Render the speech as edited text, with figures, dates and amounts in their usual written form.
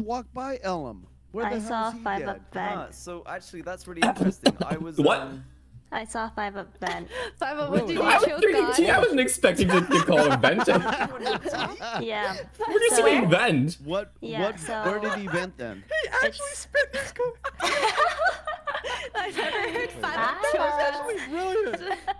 walked by Ellum. Where I saw 5up Ben. Ah, so actually, that's really interesting. I was what? I saw 5up Ben. 5up, what did you choose? I wasn't expecting to call him Ben. Yeah. Where did he vent? What? Yeah, what? So... Where did he vent then? He actually spit this coin. I've never heard 5up. That's actually brilliant.